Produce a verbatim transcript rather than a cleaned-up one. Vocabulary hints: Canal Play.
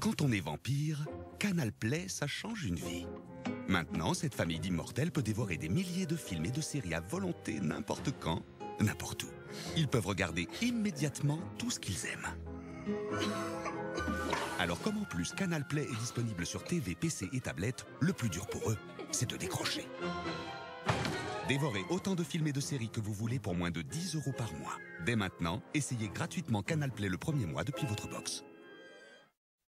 Quand on est vampire, Canal Play, ça change une vie. Maintenant, cette famille d'immortels peut dévorer des milliers de films et de séries à volonté n'importe quand, n'importe où. Ils peuvent regarder immédiatement tout ce qu'ils aiment. Alors comme en plus Canal Play est disponible sur T V, P C et tablette, le plus dur pour eux, c'est de décrocher. Dévorez autant de films et de séries que vous voulez pour moins de dix euros par mois. Dès maintenant, essayez gratuitement Canal Play le premier mois depuis votre box.